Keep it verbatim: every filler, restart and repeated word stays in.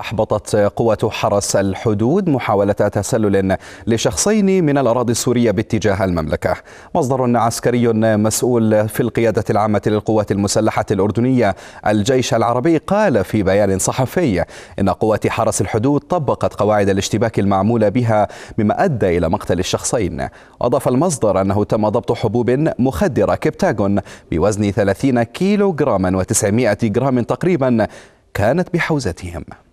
أحبطت قوة حرس الحدود محاولة تسلل لشخصين من الأراضي السورية باتجاه المملكة. مصدر عسكري مسؤول في القيادة العامة للقوات المسلحة الأردنية الجيش العربي قال في بيان صحفي إن قوة حرس الحدود طبقت قواعد الاشتباك المعمولة بها مما أدى إلى مقتل الشخصين. أضاف المصدر أنه تم ضبط حبوب مخدرة كبتاغون بوزن ثلاثين كيلو جراما وتسعمائة جرام تقريبا كانت بحوزتهم.